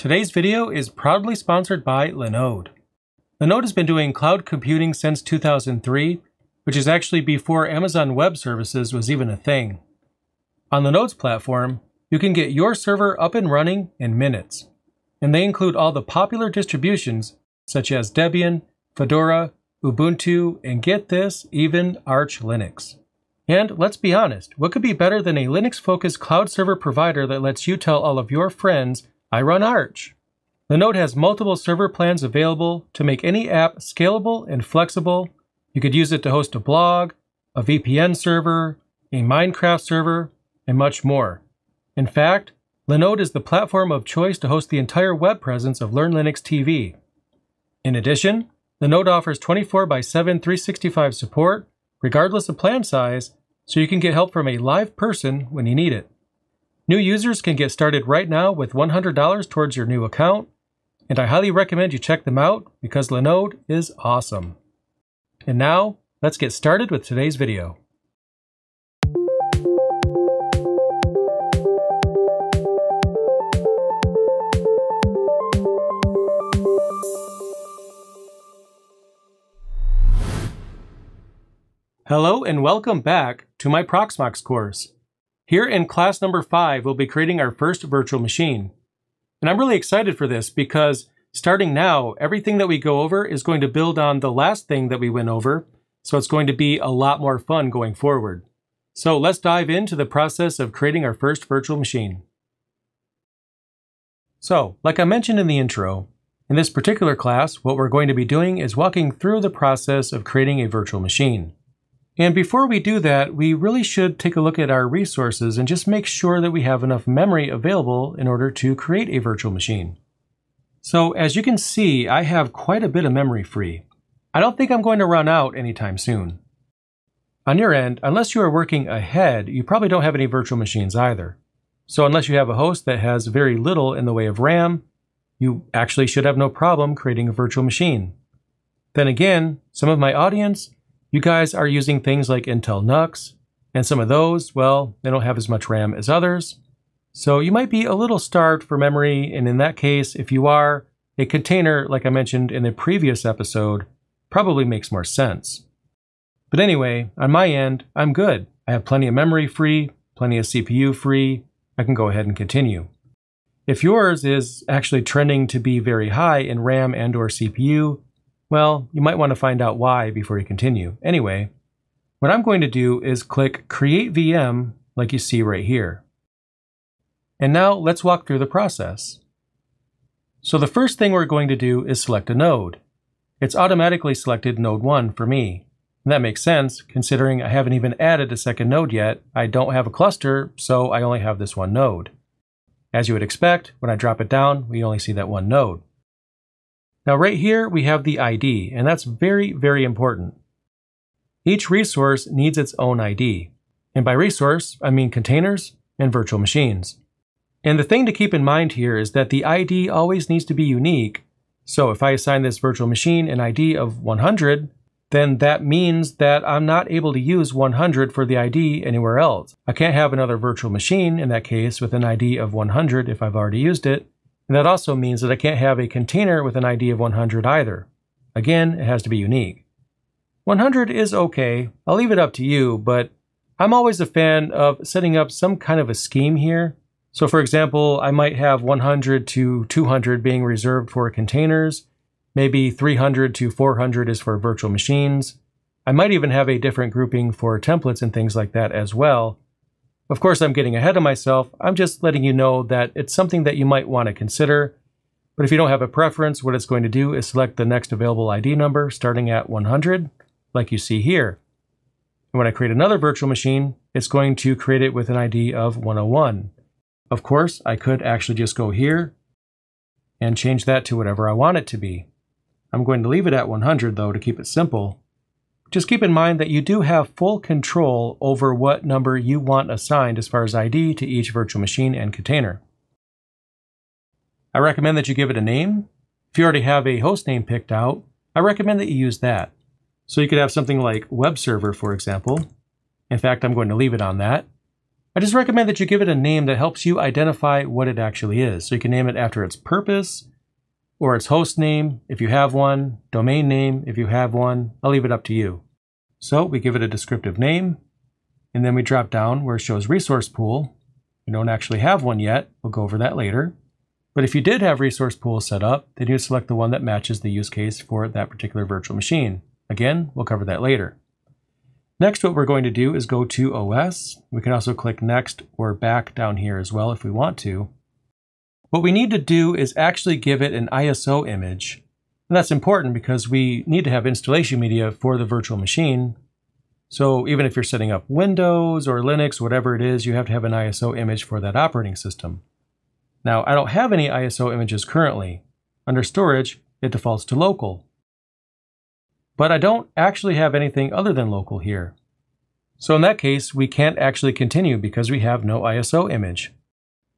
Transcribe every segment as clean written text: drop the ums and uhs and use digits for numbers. Today's video is proudly sponsored by Linode. Linode has been doing cloud computing since 2003, which is actually before Amazon Web Services was even a thing. On Linode's platform, you can get your server up and running in minutes, and they include all the popular distributions such as Debian, Fedora, Ubuntu, and get this, even Arch Linux. And let's be honest, what could be better than a Linux-focused cloud server provider that lets you tell all of your friends, I run Arch. Linode has multiple server plans available to make any app scalable and flexible. You could use it to host a blog, a VPN server, a Minecraft server, and much more. In fact, Linode is the platform of choice to host the entire web presence of Learn Linux TV. In addition, Linode offers 24/7 365 support, regardless of plan size, so you can get help from a live person when you need it. New users can get started right now with $100 towards your new account, and I highly recommend you check them out because Linode is awesome. And now, let's get started with today's video. Hello and welcome back to my Proxmox course. Here in class number 5, we'll be creating our first virtual machine. And I'm really excited for this because starting now, everything that we go over is going to build on the last thing that we went over, so it's going to be a lot more fun going forward. So let's dive into the process of creating our first virtual machine. So, like I mentioned in the intro, in this particular class, what we're going to be doing is walking through the process of creating a virtual machine. And before we do that, we really should take a look at our resources and just make sure that we have enough memory available in order to create a virtual machine. So as you can see, I have quite a bit of memory free. I don't think I'm going to run out anytime soon. On your end, unless you are working ahead, you probably don't have any virtual machines either. So unless you have a host that has very little in the way of RAM, you actually should have no problem creating a virtual machine. Then again, some of my audience, you guys are using things like Intel NUCs, and some of those, well, they don't have as much RAM as others. So you might be a little starved for memory, and in that case, if you are, a container, like I mentioned in the previous episode, probably makes more sense. But anyway, on my end, I'm good. I have plenty of memory free, plenty of CPU free. I can go ahead and continue. If yours is actually trending to be very high in RAM and/or CPU, well, you might want to find out why before you continue. Anyway, what I'm going to do is click Create VM like you see right here. And now let's walk through the process. So the first thing we're going to do is select a node. It's automatically selected node 1 for me. And that makes sense considering I haven't even added a second node yet. I don't have a cluster, so I only have this one node. As you would expect, when I drop it down, we only see that one node. Now right here, we have the ID, and that's very, very important. Each resource needs its own ID. And by resource, I mean containers and virtual machines. And the thing to keep in mind here is that the ID always needs to be unique. So if I assign this virtual machine an ID of 100, then that means that I'm not able to use 100 for the ID anywhere else. I can't have another virtual machine in that case with an ID of 100 if I've already used it. And that also means that I can't have a container with an ID of 100 either. Again, it has to be unique. 100 is okay, I'll leave it up to you, but I'm always a fan of setting up some kind of a scheme here. So for example, I might have 100 to 200 being reserved for containers, maybe 300 to 400 is for virtual machines. I might even have a different grouping for templates and things like that as well. Of course, I'm getting ahead of myself. I'm just letting you know that it's something that you might want to consider. But if you don't have a preference, what it's going to do is select the next available ID number starting at 100, like you see here. And when I create another virtual machine, it's going to create it with an ID of 101. Of course, I could actually just go here and change that to whatever I want it to be. I'm going to leave it at 100 though to keep it simple. Just keep in mind that you do have full control over what number you want assigned as far as ID to each virtual machine and container. I recommend that you give it a name. If you already have a hostname picked out, I recommend that you use that. So you could have something like web server, for example. In fact, I'm going to leave it on that. I just recommend that you give it a name that helps you identify what it actually is. So you can name it after its purpose or its host name, if you have one, domain name, if you have one. I'll leave it up to you. So we give it a descriptive name, and then we drop down where it shows resource pool. We don't actually have one yet. We'll go over that later. But if you did have resource pool set up, then you select the one that matches the use case for that particular virtual machine. Again, we'll cover that later. Next, what we're going to do is go to OS. We can also click next or back down here as well if we want to. What we need to do is actually give it an ISO image. And that's important because we need to have installation media for the virtual machine. So even if you're setting up Windows or Linux, whatever it is, you have to have an ISO image for that operating system. Now, I don't have any ISO images currently. Under storage, it defaults to local. But I don't actually have anything other than local here. So in that case, we can't actually continue because we have no ISO image.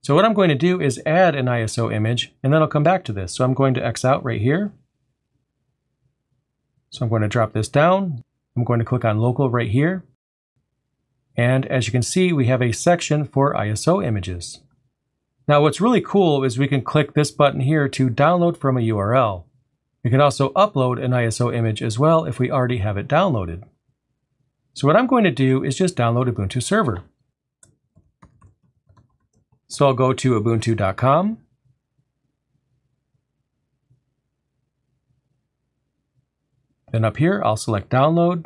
So what I'm going to do is add an ISO image, and then I'll come back to this. So I'm going to X out right here. So I'm going to drop this down. I'm going to click on local right here. And as you can see, we have a section for ISO images. Now what's really cool is we can click this button here to download from a URL. We can also upload an ISO image as well if we already have it downloaded. So what I'm going to do is just download Ubuntu Server. So I'll go to ubuntu.com. Then up here, I'll select download.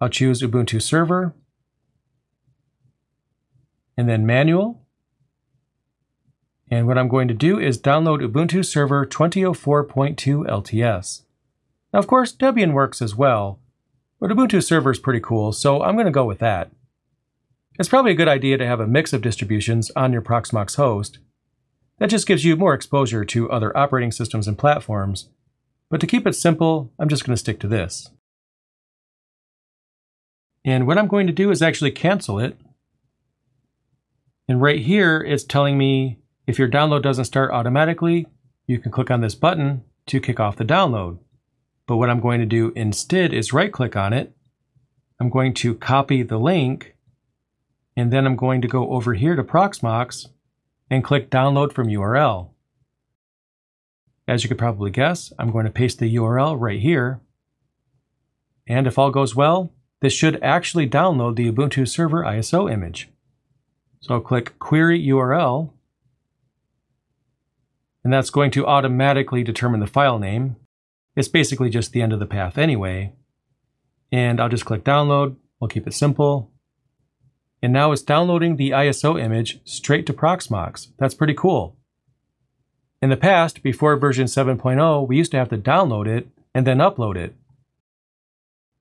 I'll choose Ubuntu Server. And then manual. And what I'm going to do is download Ubuntu Server 2004.2 LTS. Now, of course, Debian works as well, but Ubuntu Server is pretty cool, so I'm going to go with that. It's probably a good idea to have a mix of distributions on your Proxmox host. That just gives you more exposure to other operating systems and platforms. But to keep it simple, I'm just going to stick to this. And what I'm going to do is actually cancel it. And right here, it's telling me if your download doesn't start automatically, you can click on this button to kick off the download. But what I'm going to do instead is right-click on it. I'm going to copy the link, and then I'm going to go over here to Proxmox and click Download from URL. As you could probably guess, I'm going to paste the URL right here. And if all goes well, this should actually download the Ubuntu Server ISO image. So I'll click Query URL. And that's going to automatically determine the file name. It's basically just the end of the path anyway. And I'll just click download. We'll keep it simple. And now it's downloading the ISO image straight to Proxmox. That's pretty cool. In the past, before version 7.0, we used to have to download it and then upload it.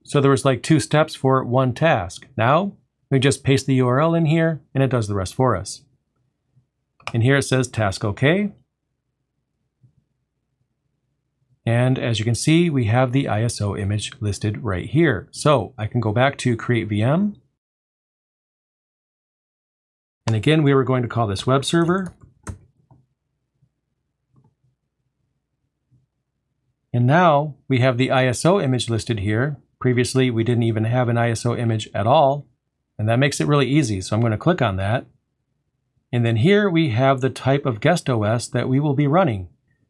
So there was like 2 steps for one task. Now we just paste the URL in here and it does the rest for us. And here it says task OK. And as you can see, we have the ISO image listed right here. So I can go back to Create VM. And again, we were going to call this web server. And now we have the ISO image listed here. Previously, we didn't even have an ISO image at all. And that makes it really easy. So I'm going to click on that. And then here we have the type of guest OS that we will be running.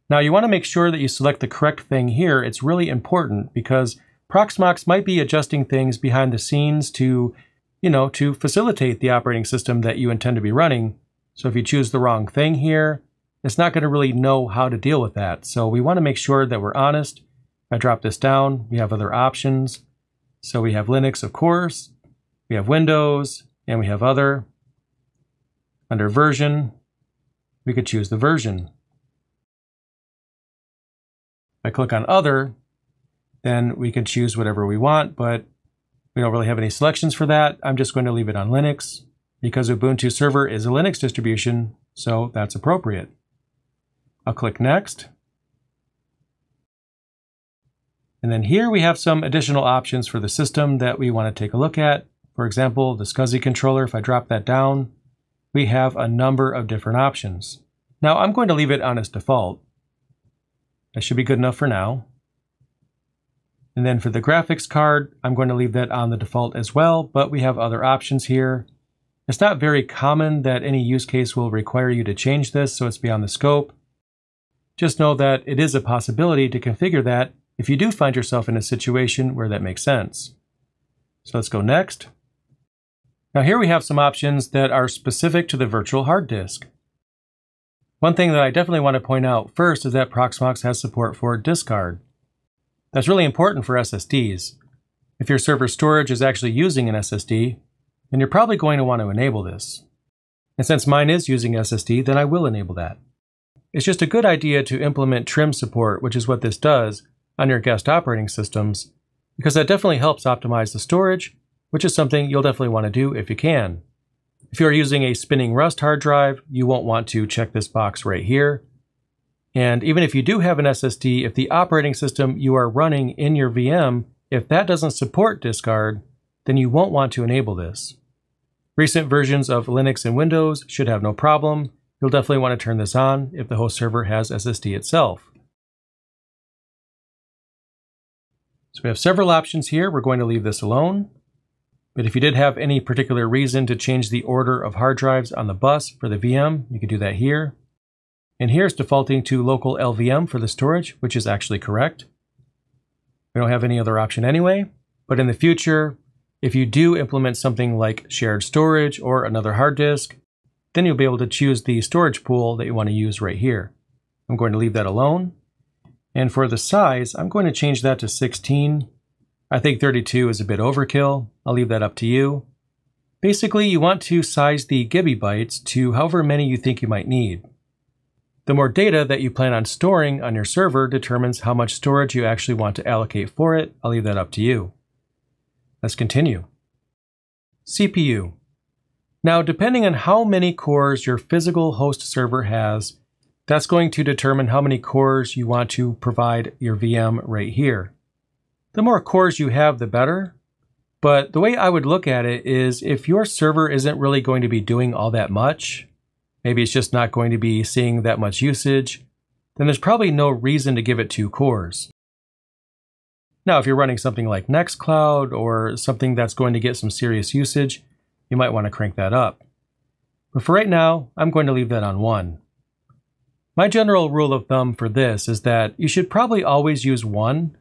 Now you want to make sure that you select the correct thing here. It's really important because Proxmox might be adjusting things behind the scenes to, to facilitate the operating system that you intend to be running. So if you choose the wrong thing here, it's not going to really know how to deal with that. So we want to make sure that we're honest. If I drop this down, we have other options. So we have Linux, of course, we have Windows, and we have other. Under version, we could choose the version. If I click on other, then we can choose whatever we want, but we don't really have any selections for that. I'm just going to leave it on Linux because Ubuntu Server is a Linux distribution, so that's appropriate. I'll click next. And then here we have some additional options for the system that we want to take a look at. For example, the SCSI controller, if I drop that down, we have a number of different options. Now I'm going to leave it on its default. That should be good enough for now. And then for the graphics card, I'm going to leave that on the default as well, but we have other options here. It's not very common that any use case will require you to change this, so it's beyond the scope. Just know that it is a possibility to configure that if you do find yourself in a situation where that makes sense. So let's go next. Now here we have some options that are specific to the virtual hard disk. One thing that I definitely want to point out first is that Proxmox has support for discard. That's really important for SSDs. If your server storage is actually using an SSD, then you're probably going to want to enable this. And since mine is using SSD, then I will enable that. It's just a good idea to implement trim support, which is what this does, on your guest operating systems, because that definitely helps optimize the storage, which is something you'll definitely want to do if you can. If you're using a spinning Rust hard drive, you won't want to check this box right here. And even if you do have an SSD, if the operating system you are running in your VM, if that doesn't support discard, then you won't want to enable this. Recent versions of Linux and Windows should have no problem. You'll definitely want to turn this on if the host server has SSD itself. So we have several options here. We're going to leave this alone. But if you did have any particular reason to change the order of hard drives on the bus for the VM, you can do that here. And here's defaulting to local LVM for the storage, which is actually correct. We don't have any other option anyway, but in the future, if you do implement something like shared storage or another hard disk, then you'll be able to choose the storage pool that you want to use right here. I'm going to leave that alone. And for the size, I'm going to change that to 16. I think 32 is a bit overkill. I'll leave that up to you. Basically, you want to size the gigabytes to however many you think you might need. The more data that you plan on storing on your server determines how much storage you actually want to allocate for it. I'll leave that up to you. Let's continue. CPU. Now, depending on how many cores your physical host server has, that's going to determine how many cores you want to provide your VM right here. The more cores you have, the better. But the way I would look at it is if your server isn't really going to be doing all that much, maybe it's just not going to be seeing that much usage, then there's probably no reason to give it 2 cores. Now, if you're running something like Nextcloud or something that's going to get some serious usage, you might want to crank that up. But for right now, I'm going to leave that on 1. My general rule of thumb for this is that you should probably always use 1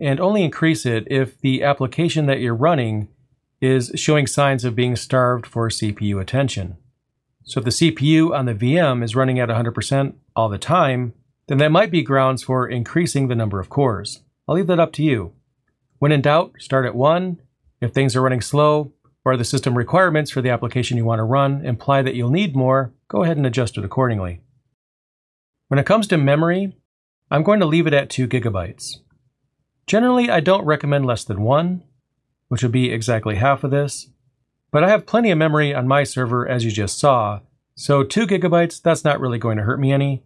and only increase it if the application that you're running is showing signs of being starved for CPU attention. So if the CPU on the VM is running at 100% all the time, then that might be grounds for increasing the number of cores. I'll leave that up to you. When in doubt, start at 1. If things are running slow or the system requirements for the application you want to run imply that you'll need more, go ahead and adjust it accordingly. When it comes to memory, I'm going to leave it at 2 gigabytes. Generally, I don't recommend less than 1, which would be exactly half of this, but I have plenty of memory on my server as you just saw, so 2 gigabytes, that's not really going to hurt me any.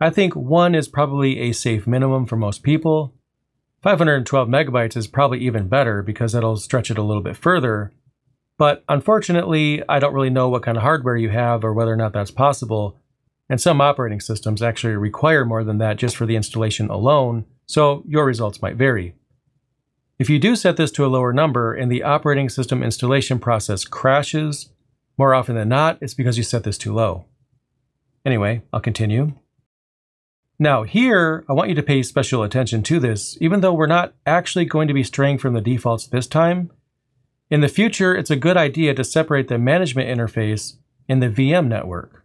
I think 1 is probably a safe minimum for most people. 512 megabytes is probably even better because that'll stretch it a little bit further, but unfortunately, I don't really know what kind of hardware you have or whether or not that's possible, and some operating systems actually require more than that just for the installation alone, so your results might vary. If you do set this to a lower number and the operating system installation process crashes, more often than not, it's because you set this too low. Anyway, I'll continue. Now here, I want you to pay special attention to this, even though we're not actually going to be straying from the defaults this time. In the future, it's a good idea to separate the management interface and the VM network.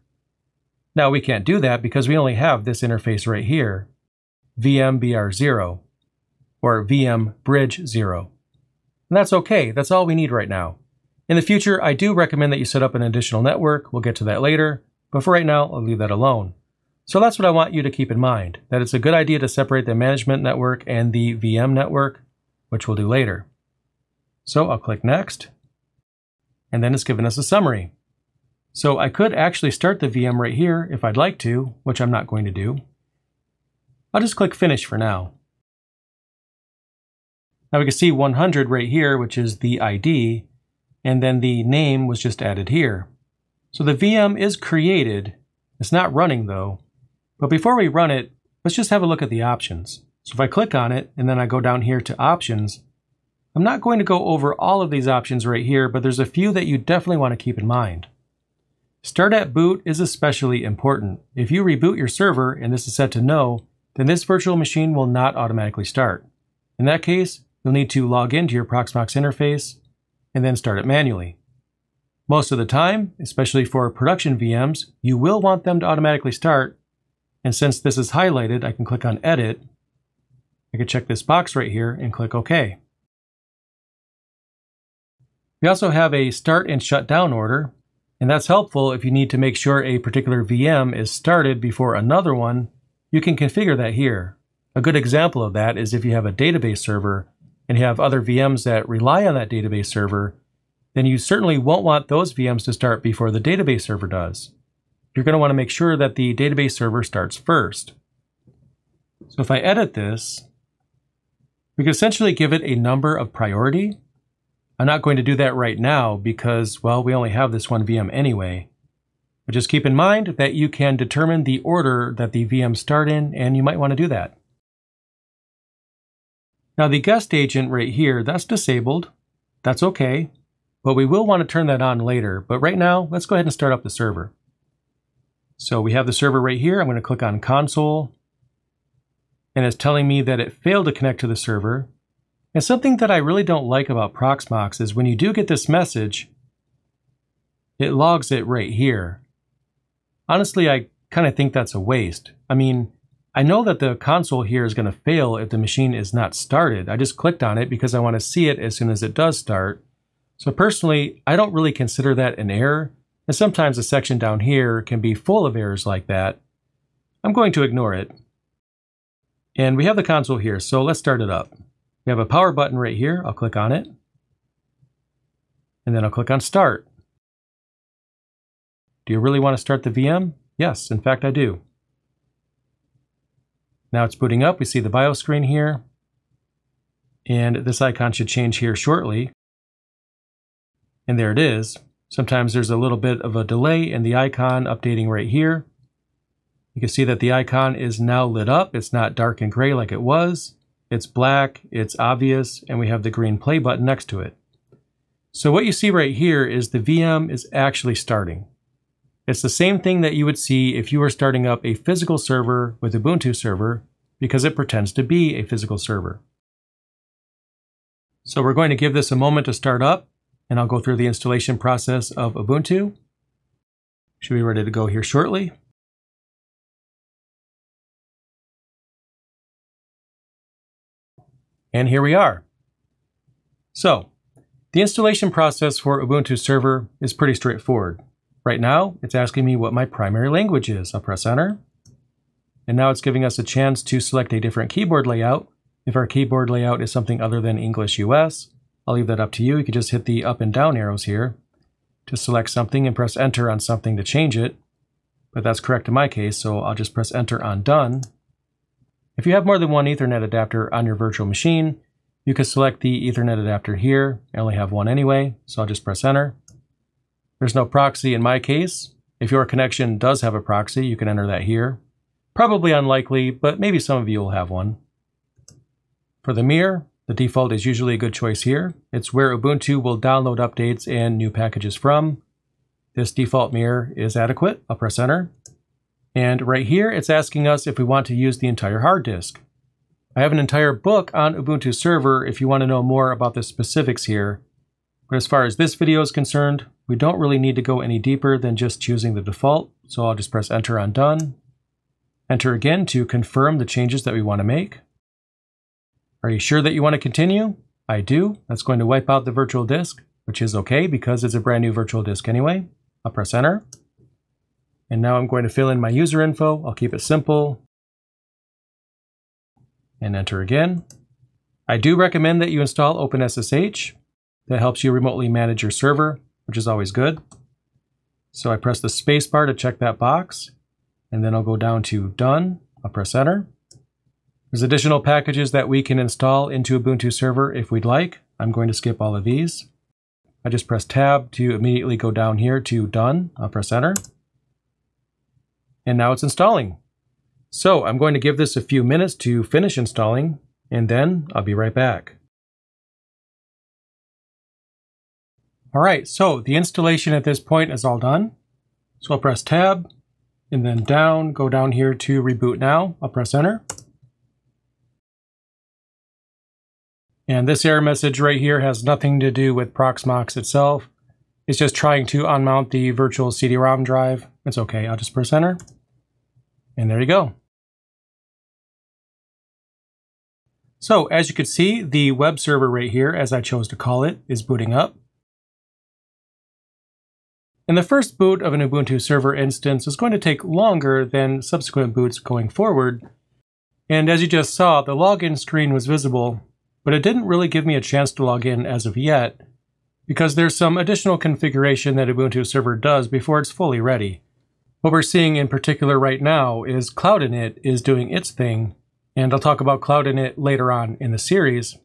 Now we can't do that because we only have this interface right here. VMBR0 or VM Bridge 0. And that's okay, that's all we need right now. In the future, I do recommend that you set up an additional network. We'll get to that later, but for right now, I'll leave that alone. So that's what I want you to keep in mind, that it's a good idea to separate the management network and the VM network, which we'll do later. So I'll click Next, and then it's given us a summary. So I could actually start the VM right here if I'd like to, which I'm not going to do. I'll just click Finish for now. Now we can see 100 right here, which is the ID, and then the name was just added here. So the VM is created. It's not running though. But before we run it, let's just have a look at the options. So if I click on it and then I go down here to Options, I'm not going to go over all of these options right here, but there's a few that you definitely want to keep in mind. Start at boot is especially important. If you reboot your server, and this is set to no, then this virtual machine will not automatically start. In that case, you'll need to log into your Proxmox interface and then start it manually. Most of the time, especially for production VMs, you will want them to automatically start. And since this is highlighted, I can click on Edit. I can check this box right here and click OK. We also have a start and shut down order, and that's helpful if you need to make sure a particular VM is started before another one. You can configure that here. A good example of that is if you have a database server and you have other VMs that rely on that database server, then you certainly won't want those VMs to start before the database server does. You're going to want to make sure that the database server starts first. So if I edit this, we can essentially give it a number of priority. I'm not going to do that right now because, well, we only have this one VM anyway. But just keep in mind that you can determine the order that the VMs start in, and you might want to do that. Now the guest agent right here, that's disabled. That's okay, but we will want to turn that on later. But right now, let's go ahead and start up the server. So we have the server right here. I'm going to click on console, and it's telling me that it failed to connect to the server. And something that I really don't like about Proxmox is when you do get this message, it logs it right here. Honestly, I kind of think that's a waste. I mean, I know that the console here is going to fail if the machine is not started. I just clicked on it because I want to see it as soon as it does start. So personally, I don't really consider that an error. And sometimes the section down here can be full of errors like that. I'm going to ignore it. And we have the console here, so let's start it up. We have a power button right here. I'll click on it. And then I'll click on start. Do you really want to start the VM? Yes, in fact, I do. Now it's booting up. We see the BIOS screen here. And this icon should change here shortly. And there it is. Sometimes there's a little bit of a delay in the icon updating right here. You can see that the icon is now lit up. It's not dark and gray like it was. It's black, it's obvious, and we have the green play button next to it. So what you see right here is the VM is actually starting. It's the same thing that you would see if you were starting up a physical server with Ubuntu server, because it pretends to be a physical server. So we're going to give this a moment to start up, and I'll go through the installation process of Ubuntu. Should be ready to go here shortly. And here we are. So, the installation process for Ubuntu Server is pretty straightforward. Right now, it's asking me what my primary language is. I'll press enter. And now it's giving us a chance to select a different keyboard layout. If our keyboard layout is something other than English US, I'll leave that up to you. You can just hit the up and down arrows here to select something and press enter on something to change it. But that's correct in my case, so I'll just press enter on done. If you have more than one Ethernet adapter on your virtual machine, you can select the Ethernet adapter here. I only have one anyway, so I'll just press enter. There's no proxy in my case. If your connection does have a proxy, you can enter that here. Probably unlikely, but maybe some of you will have one. For the mirror, the default is usually a good choice here. It's where Ubuntu will download updates and new packages from. This default mirror is adequate. I'll press enter. And right here, it's asking us if we want to use the entire hard disk. I have an entire book on Ubuntu Server if you want to know more about the specifics here. But as far as this video is concerned, we don't really need to go any deeper than just choosing the default. So I'll just press enter on done. Enter again to confirm the changes that we want to make. Are you sure that you want to continue? I do. That's going to wipe out the virtual disk, which is okay because it's a brand new virtual disk anyway. I'll press enter. And now I'm going to fill in my user info. I'll keep it simple. And enter again. I do recommend that you install OpenSSH. That helps you remotely manage your server, which is always good. So I press the space bar to check that box. And then I'll go down to Done. I'll press Enter. There's additional packages that we can install into Ubuntu Server if we'd like. I'm going to skip all of these. I just press Tab to immediately go down here to Done. I'll press Enter. And now it's installing. So I'm going to give this a few minutes to finish installing, and then I'll be right back. All right, so the installation at this point is all done. So I'll press tab and then down, go down here to reboot now. I'll press enter. And this error message right here has nothing to do with Proxmox itself. It's just trying to unmount the virtual CD-ROM drive. It's okay, I'll just press enter. And there you go. So as you can see, the web server right here, as I chose to call it, is booting up. And the first boot of an Ubuntu server instance is going to take longer than subsequent boots going forward. And as you just saw, the login screen was visible, but it didn't really give me a chance to log in as of yet, because there's some additional configuration that Ubuntu server does before it's fully ready. What we're seeing in particular right now is Cloud-Init is doing its thing, and I'll talk about Cloud-Init later on in the series.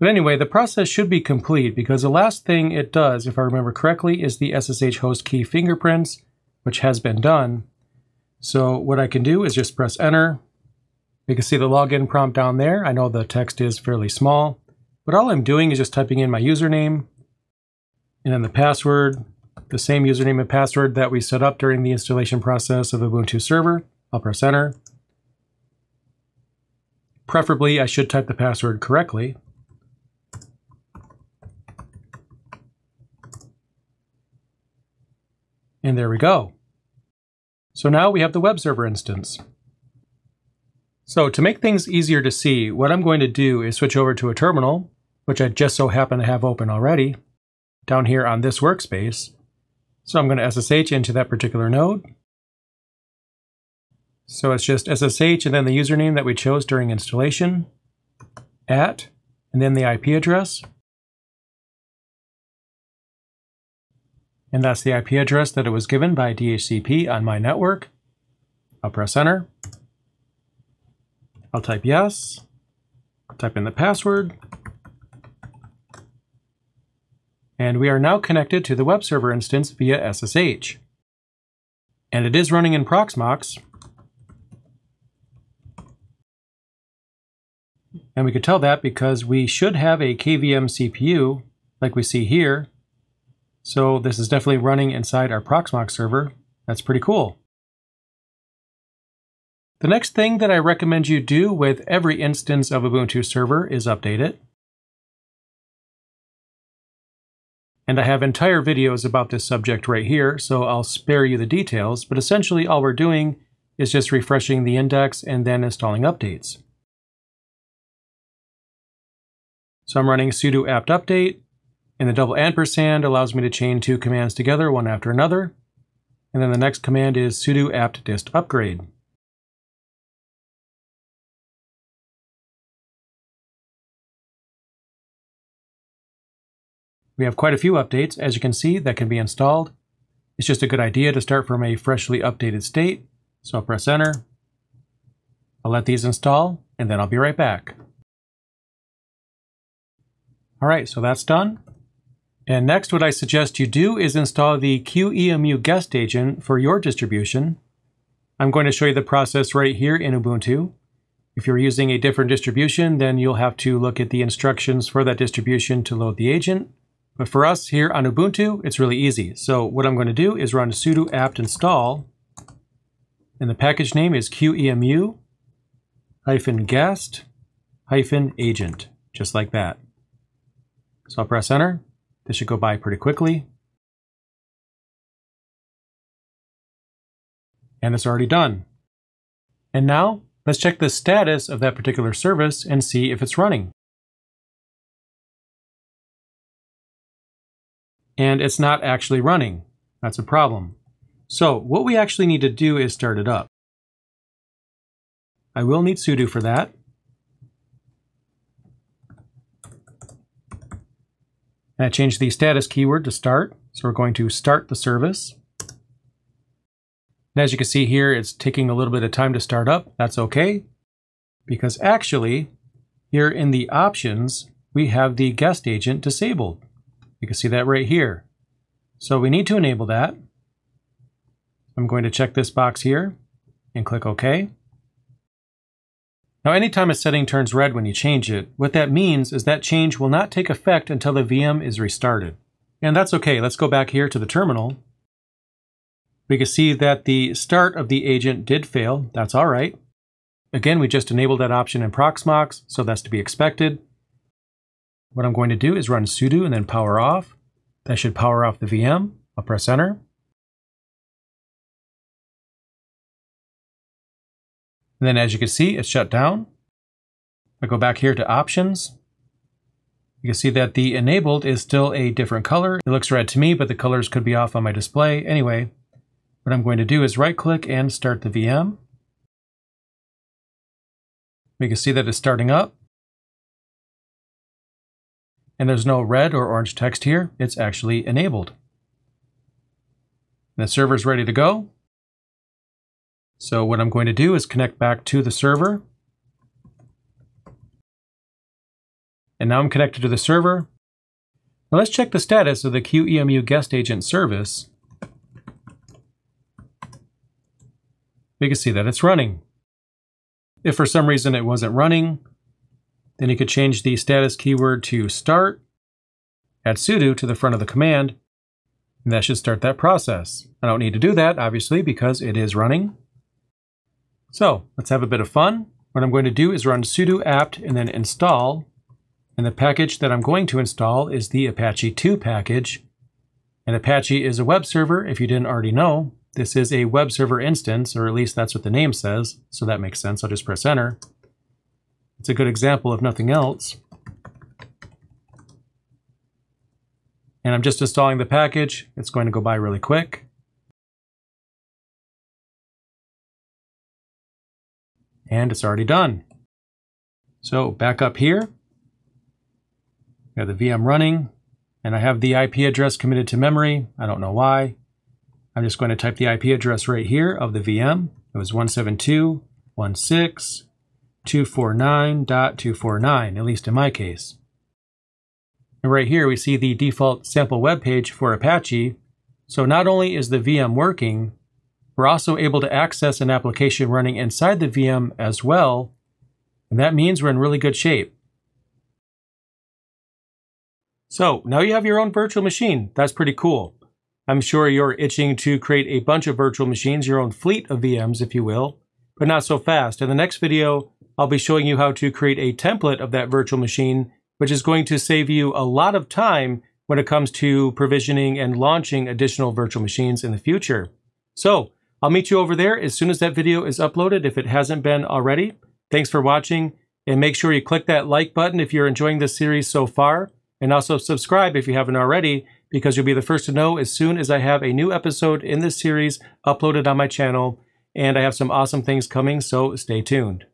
But anyway, the process should be complete because the last thing it does, if I remember correctly, is the SSH host key fingerprints, which has been done. So what I can do is just press enter. You can see the login prompt down there. I know the text is fairly small, but all I'm doing is just typing in my username and then the password, the same username and password that we set up during the installation process of Ubuntu server. I'll press enter. Preferably, I should type the password correctly. And there we go. So now we have the web server instance. So to make things easier to see, what I'm going to do is switch over to a terminal, which I just so happen to have open already, down here on this workspace. So I'm going to SSH into that particular node. So it's just SSH and then the username that we chose during installation, at, and then the IP address. And that's the IP address that it was given by DHCP on my network. I'll press enter. I'll type yes. I'll type in the password. And we are now connected to the web server instance via SSH. And it is running in Proxmox. And we could tell that because we should have a KVM CPU like we see here. So this is definitely running inside our Proxmox server. That's pretty cool. The next thing that I recommend you do with every instance of Ubuntu server is update it. And I have entire videos about this subject right here, so I'll spare you the details, but essentially all we're doing is just refreshing the index and then installing updates. So I'm running sudo apt update. And the double ampersand allows me to chain two commands together, one after another. And then the next command is sudo apt dist upgrade. We have quite a few updates, as you can see, that can be installed. It's just a good idea to start from a freshly updated state. So I'll press enter. I'll let these install, and then I'll be right back. All right, so that's done. And next, what I suggest you do is install the qemu-guest-agent for your distribution. I'm going to show you the process right here in Ubuntu. If you're using a different distribution, then you'll have to look at the instructions for that distribution to load the agent. But for us here on Ubuntu, it's really easy. So what I'm going to do is run sudo apt install, and the package name is qemu-guest-agent, just like that. So I'll press enter. This should go by pretty quickly. And it's already done. And now let's check the status of that particular service and see if it's running. And it's not actually running. That's a problem. So what we actually need to do is start it up. I will need sudo for that. And I changed the status keyword to start. So we're going to start the service. And as you can see here, it's taking a little bit of time to start up. That's okay, because actually here in the options, we have the guest agent disabled. You can see that right here. So we need to enable that. I'm going to check this box here and click OK. Now, anytime a setting turns red when you change it, what that means is that change will not take effect until the VM is restarted. And that's okay. Let's go back here to the terminal. We can see that the start of the agent did fail. That's all right. Again, we just enabled that option in Proxmox, so that's to be expected. What I'm going to do is run sudo and then power off. That should power off the VM. I'll press enter. And then as you can see, it's shut down. I go back here to options. You can see that the enabled is still a different color. It looks red to me, but the colors could be off on my display. Anyway, what I'm going to do is right click and start the VM. We can see that it's starting up. And there's no red or orange text here. It's actually enabled. The server's ready to go. So what I'm going to do is connect back to the server. And now I'm connected to the server. Now let's check the status of the QEMU-guest-agent service. We can see that it's running. If for some reason it wasn't running, then you could change the status keyword to start, add sudo to the front of the command, and that should start that process. I don't need to do that, obviously, because it is running. So let's have a bit of fun. What I'm going to do is run sudo apt and then install. And the package that I'm going to install is the Apache 2 package. And Apache is a web server, if you didn't already know. This is a web server instance, or at least that's what the name says. So that makes sense. I'll just press enter. It's a good example if nothing else. And I'm just installing the package. It's going to go by really quick. And it's already done. So back up here, I have the VM running, and I have the IP address committed to memory. I don't know why. I'm just going to type the IP address right here of the VM. It was 172.16249.249, at least in my case. And right here, we see the default sample web page for Apache. So not only is the VM working, we're also able to access an application running inside the VM as well, and that means we're in really good shape. So now you have your own virtual machine. That's pretty cool. I'm sure you're itching to create a bunch of virtual machines, your own fleet of VMs, if you will, but not so fast. In the next video, I'll be showing you how to create a template of that virtual machine, which is going to save you a lot of time when it comes to provisioning and launching additional virtual machines in the future. So I'll meet you over there as soon as that video is uploaded, if it hasn't been already. Thanks for watching, and make sure you click that like button if you're enjoying this series so far, and also subscribe if you haven't already, because you'll be the first to know as soon as I have a new episode in this series uploaded on my channel, and I have some awesome things coming, so stay tuned.